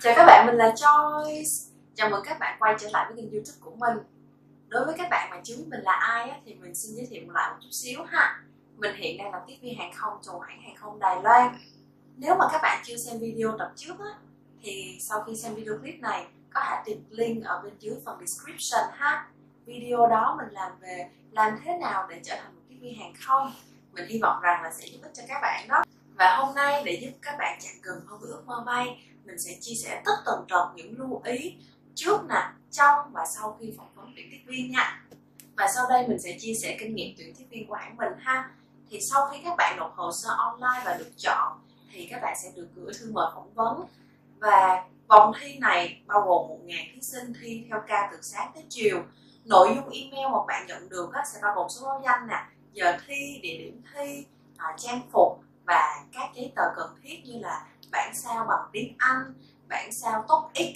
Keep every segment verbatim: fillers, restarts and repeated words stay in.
Chào các bạn, mình là Joyce. Chào mừng các bạn quay trở lại với kênh YouTube của mình. Đối với các bạn mà chưa biết mình là ai á, thì mình xin giới thiệu lại một chút xíu ha. Mình hiện đang làm tiếp viên hàng không cho hãng hàng không Đài Loan. Nếu mà các bạn chưa xem video tập trước á, thì sau khi xem video clip này có thể tìm link ở bên dưới phần description ha. Video đó mình làm về làm thế nào để trở thành một tiếp viên hàng không. Mình hy vọng rằng là sẽ giúp ích cho các bạn đó. Và hôm nay để giúp các bạn chạm gần hơn với ước mơ bay, mình sẽ chia sẻ tất tần tật những lưu ý trước nè, trong và sau khi phỏng vấn tuyển tiếp viên nha. Và sau đây mình sẽ chia sẻ kinh nghiệm tuyển tiếp viên của hãng mình ha. Thì sau khi các bạn nộp hồ sơ online và được chọn thì các bạn sẽ được gửi thư mời phỏng vấn. Và vòng thi này bao gồm một nghìn thí sinh thi theo ca từ sáng tới chiều. Nội dung email mà bạn nhận được sẽ bao gồm số báo danh nè, giờ thi, địa điểm thi, trang phục và các giấy tờ cần thiết như là bản sao bằng tiếng Anh, bản sao TOEIC.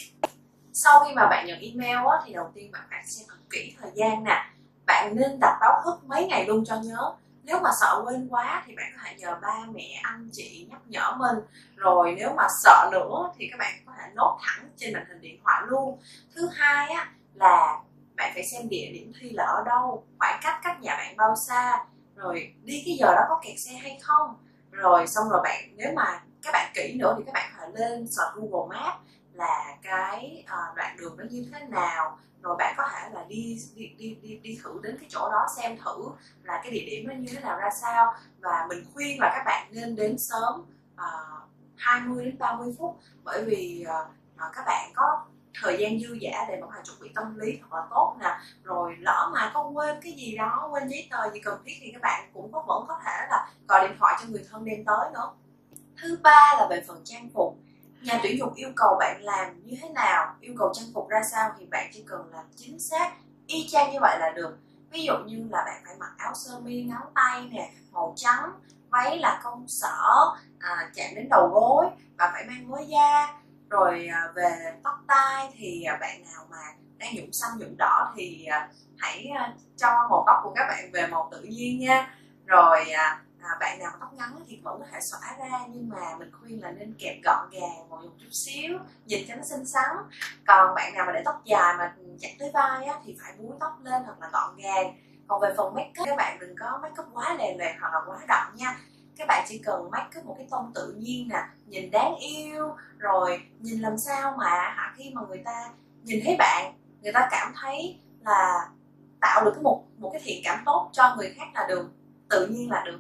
Sau khi mà bạn nhận email á, thì đầu tiên bạn phải xem thật kỹ thời gian nè. Bạn nên đặt báo thức mấy ngày luôn cho nhớ. Nếu mà sợ quên quá thì bạn có thể nhờ ba mẹ, anh chị nhắc nhở mình. Rồi nếu mà sợ nữa thì các bạn có thể nốt thẳng trên màn hình điện thoại luôn. Thứ hai á, là bạn phải xem địa điểm thi là ở đâu, khoảng cách cách nhà bạn bao xa, rồi đi cái giờ đó có kẹt xe hay không. Rồi xong rồi bạn, nếu mà các bạn kỹ nữa thì các bạn phải lên search Google Maps là cái uh, đoạn đường nó như thế nào. Rồi bạn có thể là đi đi, đi đi đi thử đến cái chỗ đó xem thử là cái địa điểm nó như thế nào ra sao. Và mình khuyên là các bạn nên đến sớm uh, hai mươi đến ba mươi phút, bởi vì uh, các bạn có thời gian dư dả để mà có thể chuẩn bị tâm lý thật là tốt nè. Rồi lỡ mà có quên cái gì đó, quên giấy tờ gì cần thiết thì các bạn cũng có vẫn có thể là gọi điện thoại cho người thân đem tới nữa. Thứ ba là về phần trang phục. Nhà tuyển dụng yêu cầu bạn làm như thế nào, yêu cầu trang phục ra sao thì bạn chỉ cần làm chính xác y chang như vậy là được. Ví dụ như là bạn phải mặc áo sơ mi ngắn tay nè, màu trắng, váy là công sở, à, chạm đến đầu gối và phải mang mớ da. Rồi về tóc tai thì bạn nào mà đang nhuộm xanh nhuộm đỏ thì hãy cho màu tóc của các bạn về màu tự nhiên nha. Rồi bạn nào tóc ngắn thì vẫn có thể xõa ra, nhưng mà mình khuyên là nên kẹp gọn gàng một chút xíu, nhìn cho nó xinh xắn. Còn bạn nào mà để tóc dài mà chạm tới vai á, thì phải búi tóc lên thật là gọn gàng. Còn về phần make up, các bạn đừng có make up quá lè lè hoặc là quá đậm nha. Các bạn chỉ cần make up một cái tông tự nhiên nè, nhìn đáng yêu, rồi nhìn làm sao mà khi mà người ta nhìn thấy bạn, người ta cảm thấy là tạo được một, một cái thiện cảm tốt cho người khác là được, tự nhiên là được.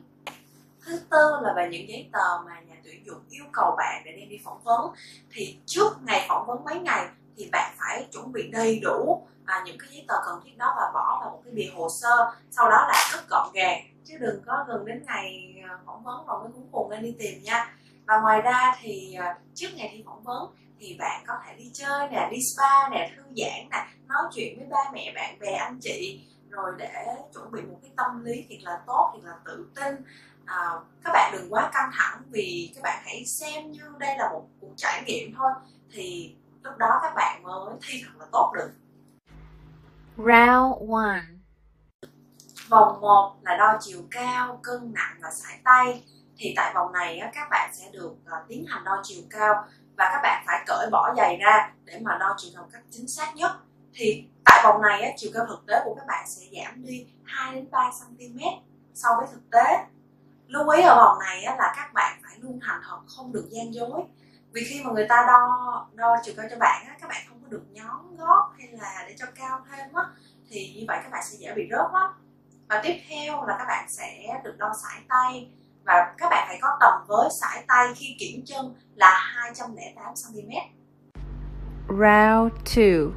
Thứ tư là về những giấy tờ mà nhà tuyển dụng yêu cầu bạn để đem đi phỏng vấn. Thì trước ngày phỏng vấn mấy ngày thì bạn phải chuẩn bị đầy đủ à, những cái giấy tờ cần thiết đó và bỏ vào một cái bìa hồ sơ. Sau đó là rất gọn gàng, chứ đừng có gần đến ngày phỏng vấn rồi mới cuối cùng nên đi tìm nha. Và ngoài ra thì trước ngày thi phỏng vấn thì bạn có thể đi chơi nè, đi spa nè, thư giãn nè, nói chuyện với ba mẹ, bạn bè, anh chị, rồi để chuẩn bị một cái tâm lý thiệt là tốt, thiệt là tự tin. À, các bạn đừng quá căng thẳng, vì các bạn hãy xem như đây là một cuộc trải nghiệm thôi, thì lúc đó các bạn mới thi thật là tốt được. Round one. Vòng một là đo chiều cao, cân nặng và sải tay. Thì tại vòng này các bạn sẽ được tiến hành đo chiều cao và các bạn phải cởi bỏ giày ra để mà đo chiều cao cách chính xác nhất. Thì tại vòng này chiều cao thực tế của các bạn sẽ giảm đi hai đến ba xăng-ti-mét so với thực tế. Lưu ý ở vòng này là các bạn phải luôn thành thật, không được gian dối. Vì khi mà người ta đo đo chiều cao cho bạn, các bạn không có được nhón gót hay là để cho cao thêm, thì như vậy các bạn sẽ dễ bị rớt lắm. Và tiếp theo là các bạn sẽ được đo sải tay. Và các bạn phải có tầm với sải tay khi kiểm chân là hai trăm lẻ tám xăng-ti-mét. Round two.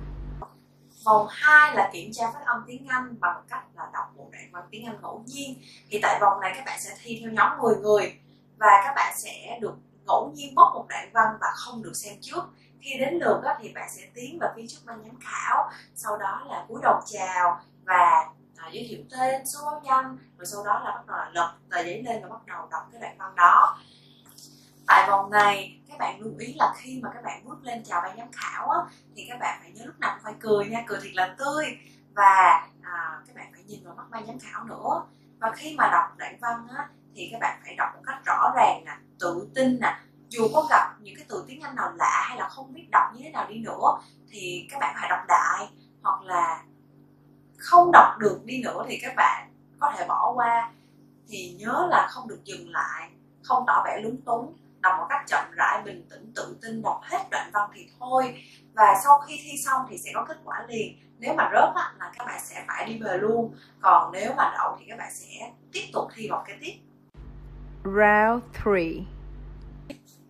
Vòng hai là kiểm tra phát âm tiếng Anh bằng cách là đọc một đoạn bằng tiếng Anh ngẫu nhiên. Thì tại vòng này các bạn sẽ thi theo nhóm mười người và các bạn sẽ được ngẫu nhiên bốc một đoạn văn và không được xem trước. Khi đến lượt đó, thì bạn sẽ tiến vào phía trước ban giám khảo, sau đó là cúi đầu chào và À, giới thiệu tên, số báo danh, rồi sau đó là bắt đầu lật tờ giấy lên và bắt đầu đọc cái đoạn văn đó. Tại vòng này các bạn lưu ý là khi mà các bạn bước lên chào ban giám khảo á, thì các bạn phải nhớ lúc nào cũng phải cười nha, cười thiệt là tươi, và à, các bạn phải nhìn vào mắt ban giám khảo nữa. Và khi mà đọc đoạn văn á, thì các bạn phải đọc một cách rõ ràng nè, tự tin nè, dù có gặp những cái từ từ tiếng Anh nào lạ hay là không biết đọc như thế nào đi nữa thì các bạn phải đọc đại, hoặc là không đọc được đi nữa thì các bạn có thể bỏ qua. Thì nhớ là không được dừng lại, không tỏ vẻ lúng túng, đọc một cách chậm rãi, bình tĩnh, tự tin, đọc hết đoạn văn thì thôi. Và sau khi thi xong thì sẽ có kết quả liền. Nếu mà rớt á, là các bạn sẽ phải đi về luôn. Còn nếu mà đậu thì các bạn sẽ tiếp tục thi vào cái tiếp. Round ba.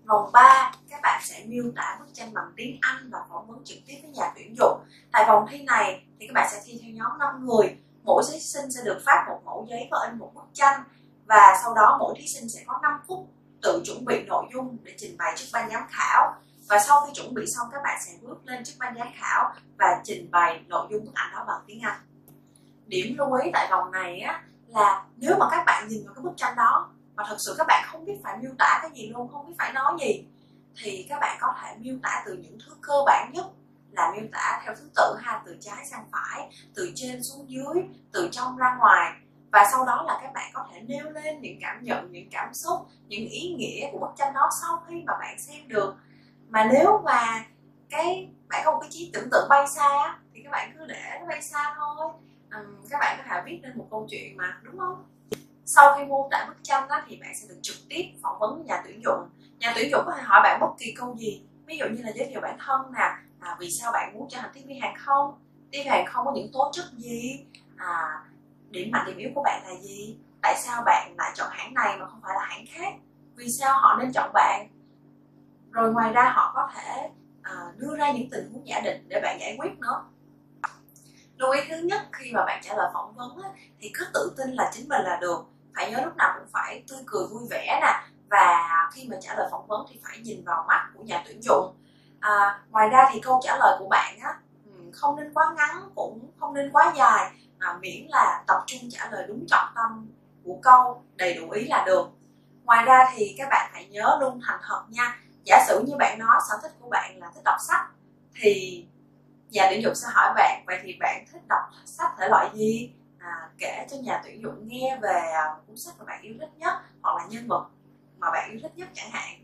Vòng ba, các bạn sẽ miêu tả bức tranh bằng tiếng Anh và phỏng vấn trực tiếp với nhà tuyển dụng. Tại vòng thi này thì các bạn sẽ thi theo nhóm năm người. Mỗi thí sinh sẽ được phát một mẫu giấy và in một bức tranh. Và sau đó mỗi thí sinh sẽ có năm phút tự chuẩn bị nội dung để trình bày trước ban giám khảo. Và sau khi chuẩn bị xong, các bạn sẽ bước lên trước ban giám khảo và trình bày nội dung bức ảnh đó bằng tiếng Anh. Điểm lưu ý tại vòng này á, là nếu mà các bạn nhìn vào cái bức tranh đó mà thật sự các bạn không biết phải miêu tả cái gì luôn, không biết phải nói gì, thì các bạn có thể miêu tả từ những thứ cơ bản nhất, là miêu tả theo thứ tự ha, từ trái sang phải, từ trên xuống dưới, từ trong ra ngoài. Và sau đó là các bạn có thể nêu lên những cảm nhận, những cảm xúc, những ý nghĩa của bức tranh đó sau khi mà bạn xem được. Mà nếu mà cái bạn có một cái trí tưởng tượng bay xa thì các bạn cứ để nó bay xa thôi. Uhm, các bạn có thể viết lên một câu chuyện mà, đúng không? Sau khi mô tả bức tranh đó thì bạn sẽ được trực tiếp phỏng vấn với nhà tuyển dụng. Nhà tuyển dụng có thể hỏi bạn bất kỳ câu gì, ví dụ như là giới thiệu bản thân nè, à, vì sao bạn muốn trở thành tiếp viên hàng không, tiếp viên hàng không có những tố chất gì, à, điểm mạnh điểm yếu của bạn là gì, tại sao bạn lại chọn hãng này mà không phải là hãng khác, vì sao họ nên chọn bạn. Rồi ngoài ra họ có thể à, đưa ra những tình huống giả định để bạn giải quyết nữa. Lưu ý thứ nhất khi mà bạn trả lời phỏng vấn á, thì cứ tự tin là chính mình là được. Phải nhớ lúc nào cũng phải tươi cười vui vẻ nè. Và khi mà trả lời phỏng vấn thì phải nhìn vào mắt của nhà tuyển dụng. à, Ngoài ra thì câu trả lời của bạn á, không nên quá ngắn cũng không nên quá dài, à, miễn là tập trung trả lời đúng trọng tâm của câu, đầy đủ ý là được. Ngoài ra thì các bạn hãy nhớ luôn thành thật nha. Giả sử như bạn nói sở thích của bạn là thích đọc sách, thì nhà tuyển dụng sẽ hỏi bạn vậy thì bạn thích đọc sách thể loại gì, à, kể cho nhà tuyển dụng nghe về cuốn sách mà bạn yêu thích nhất, hoặc là nhân vật mà bạn yêu thích nhất chẳng hạn.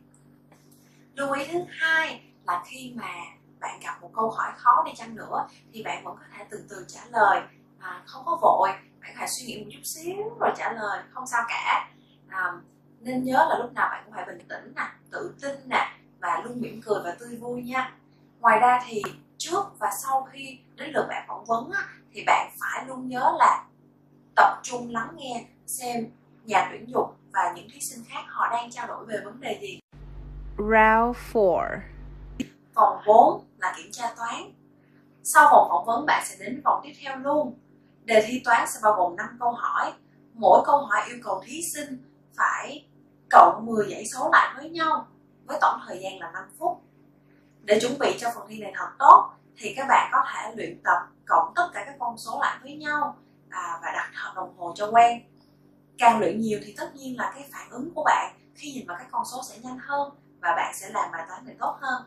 Lưu ý thứ hai là khi mà bạn gặp một câu hỏi khó đi chăng nữa thì bạn vẫn có thể từ từ trả lời, à, không có vội, bạn hãy suy nghĩ một chút xíu rồi trả lời, không sao cả. à, Nên nhớ là lúc nào bạn cũng phải bình tĩnh nè, tự tin nè, và luôn mỉm cười và tươi vui nha. Ngoài ra thì trước và sau khi đến lượt bạn phỏng vấn á, thì bạn phải luôn nhớ là tập trung lắng nghe xem nhà tuyển dụng và những thí sinh khác họ đang trao đổi về vấn đề gì. Round bốn. Vòng bốn là kiểm tra toán. Sau vòng phỏng vấn bạn sẽ đến vòng tiếp theo luôn. Đề thi toán sẽ bao gồm năm câu hỏi. Mỗi câu hỏi yêu cầu thí sinh phải cộng mười dãy số lại với nhau, với tổng thời gian là năm phút. Để chuẩn bị cho phần thi này thật tốt thì các bạn có thể luyện tập cộng tất cả các con số lại với nhau, à, và đặt hợp đồng hồ cho quen. Càng luyện nhiều thì tất nhiên là cái phản ứng của bạn khi nhìn vào các con số sẽ nhanh hơn và bạn sẽ làm bài toán này tốt hơn.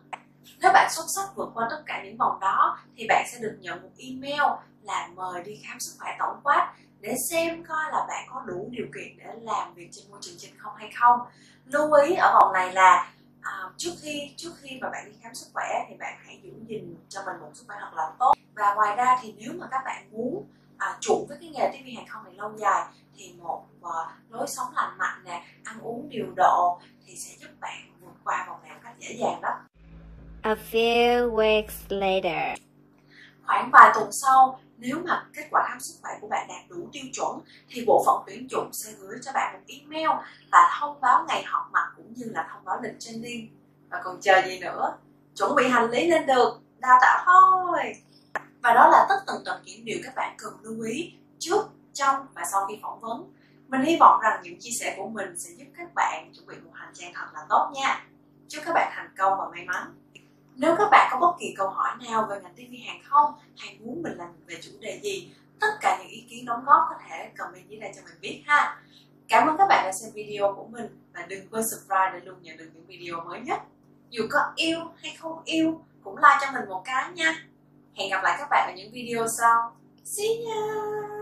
Nếu bạn xuất sắc vượt qua tất cả những vòng đó thì bạn sẽ được nhận một email là mời đi khám sức khỏe tổng quát để xem coi là bạn có đủ điều kiện để làm việc trên môi trường chinh không hay không. Lưu ý ở vòng này là à, trước khi trước khi mà bạn đi khám sức khỏe thì bạn hãy giữ gìn cho mình một sức khỏe thật là tốt. Và ngoài ra thì nếu mà các bạn muốn à, trụ với cái nghề tiếp viên hàng không này lâu dài thì một à, lối sống lành mạnh nè, ăn uống điều độ thì sẽ giúp bạn vượt qua vòng này một cách dễ dàng đó. A few weeks later. Khoảng vài tuần sau, nếu mà kết quả khám sức khỏe của bạn đạt đủ tiêu chuẩn thì bộ phận tuyển dụng sẽ gửi cho bạn một email là thông báo ngày họp mặt cũng như là thông báo lịch training. Và còn chờ gì nữa, chuẩn bị hành lý lên đường, đào tạo thôi. Và đó là tất tần tật những điều các bạn cần lưu ý trước, trong và sau khi phỏng vấn. Mình hy vọng rằng những chia sẻ của mình sẽ giúp các bạn chuẩn bị một hành trang thật là tốt nha. Chúc các bạn thành công và may mắn. Nếu các bạn có bất kỳ câu hỏi nào về ngành tiếp viên hàng không hay muốn mình làm về chủ đề gì, tất cả những ý kiến đóng góp có thể comment dưới đây cho mình biết ha. Cảm ơn các bạn đã xem video của mình và đừng quên subscribe để luôn nhận được những video mới nhất. Dù có yêu hay không yêu cũng like cho mình một cái nha. Hẹn gặp lại các bạn ở những video sau. See ya!